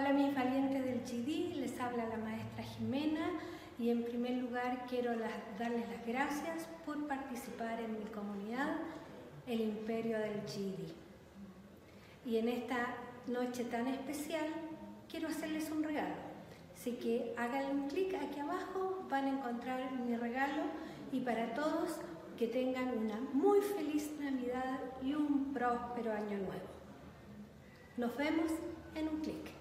Hola mis valientes del GD, les habla la maestra Ximena y en primer lugar quiero darles las gracias por participar en mi comunidad, el Imperio del GD. Y en esta noche tan especial quiero hacerles un regalo, así que háganle un clic aquí abajo, van a encontrar mi regalo y para todos que tengan una muy feliz Navidad y un próspero año nuevo. Nos vemos en un clic.